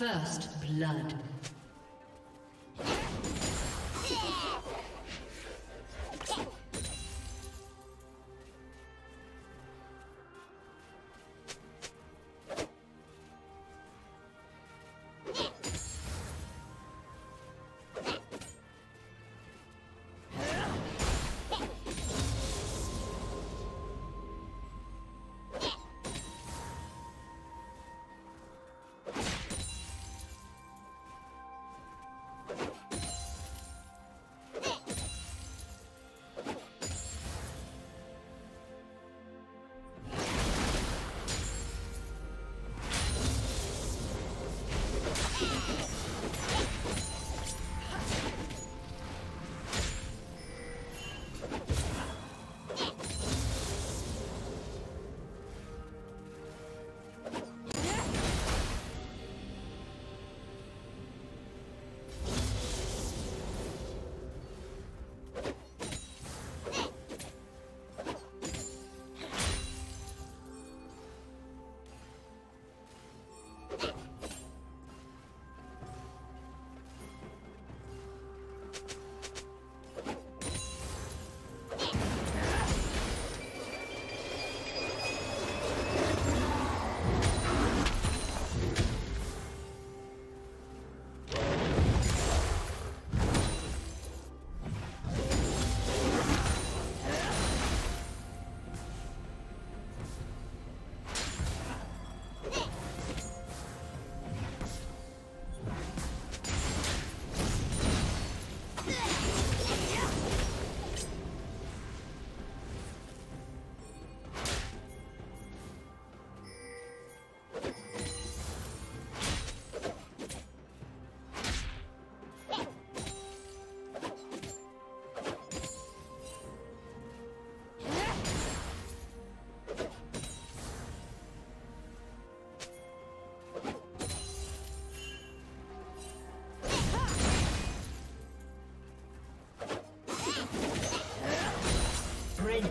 First blood.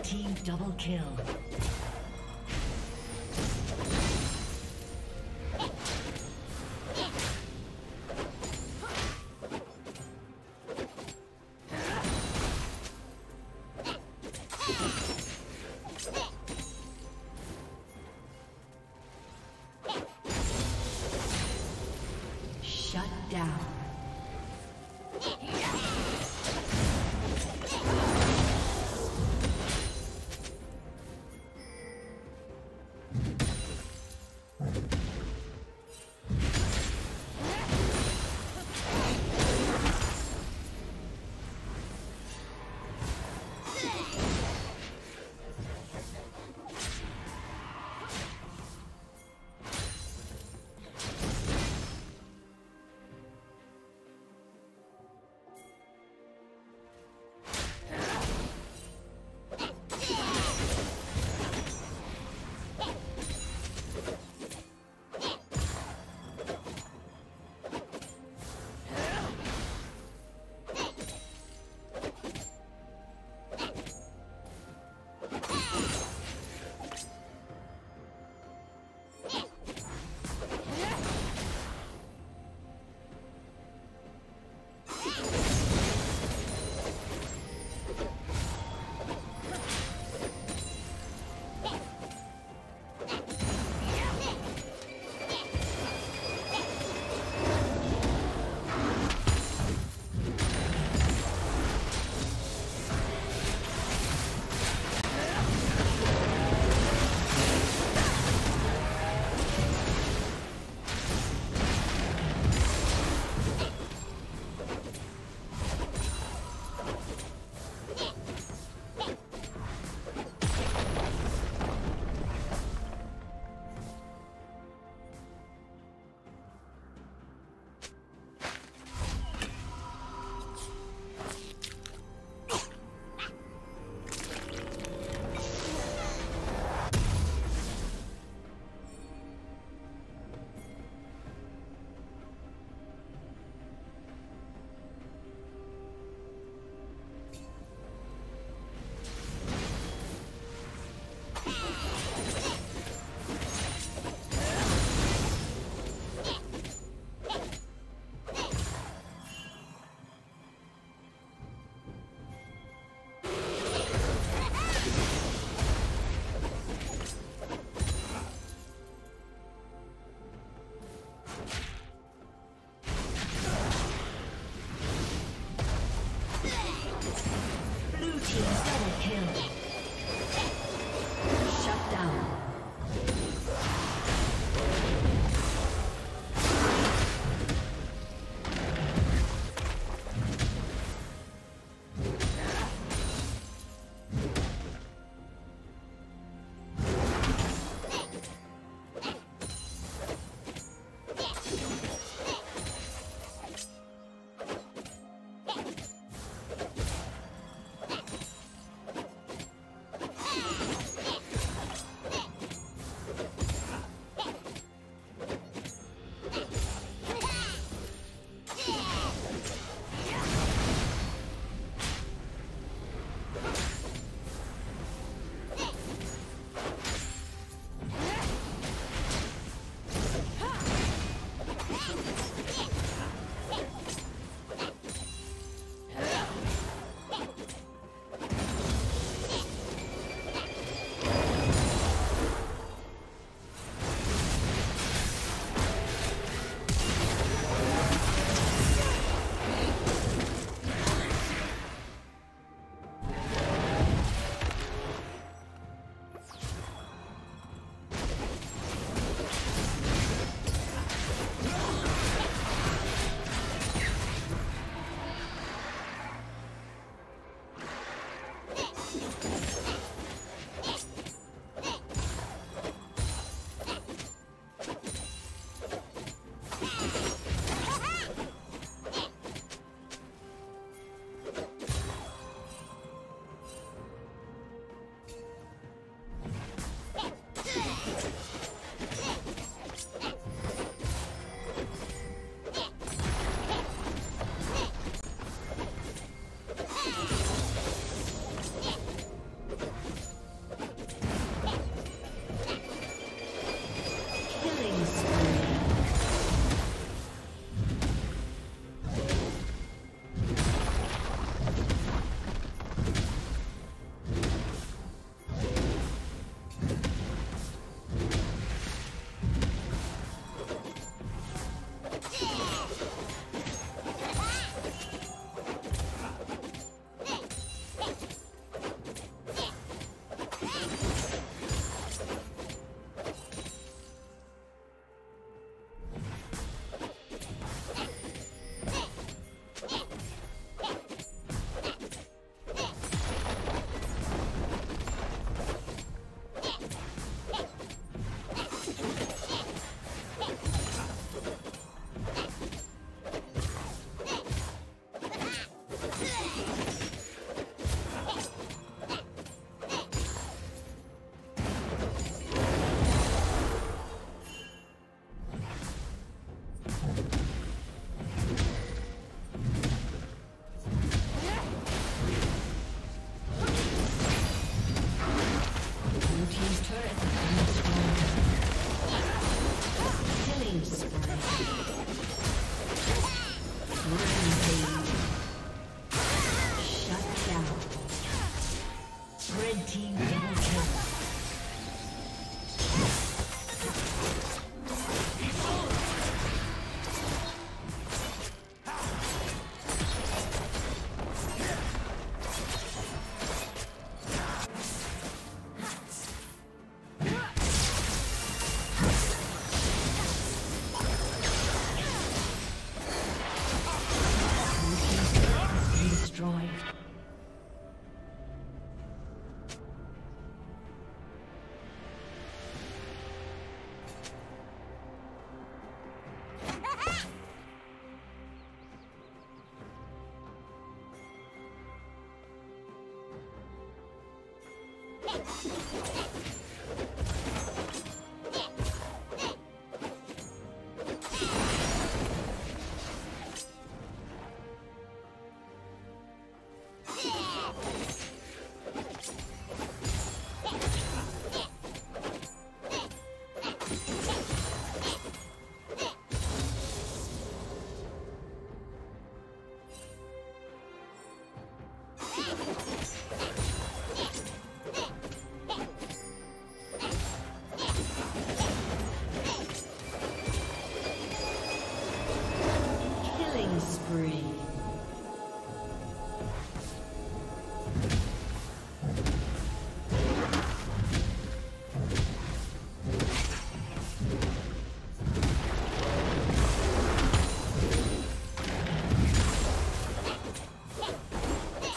Team double kill. Shut down.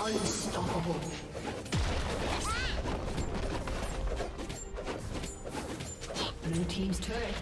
Unstoppable. Blue team's turret has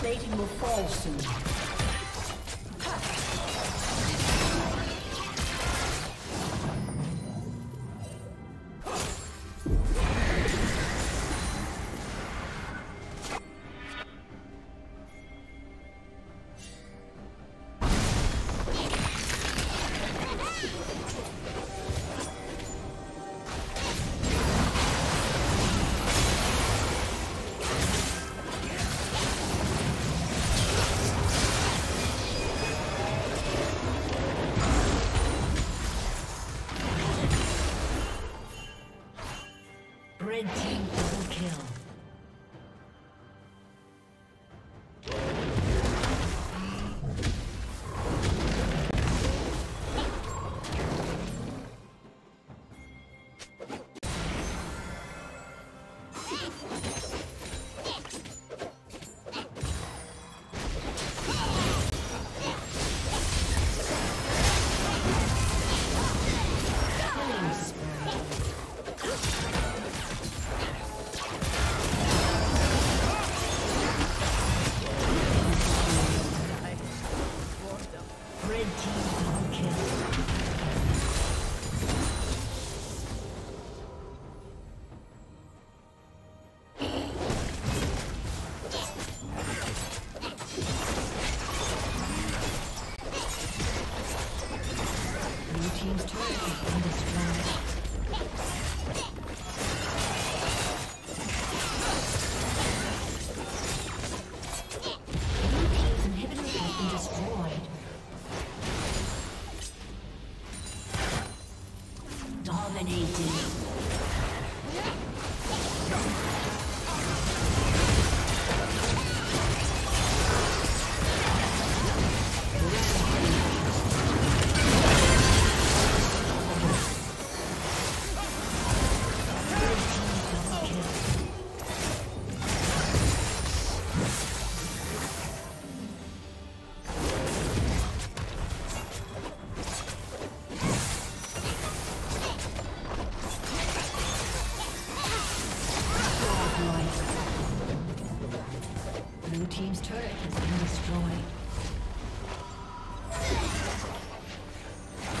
Plating will fall soon. Blue team's turret has been destroyed. Rampage.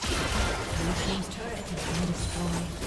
Blue team's turret has been destroyed.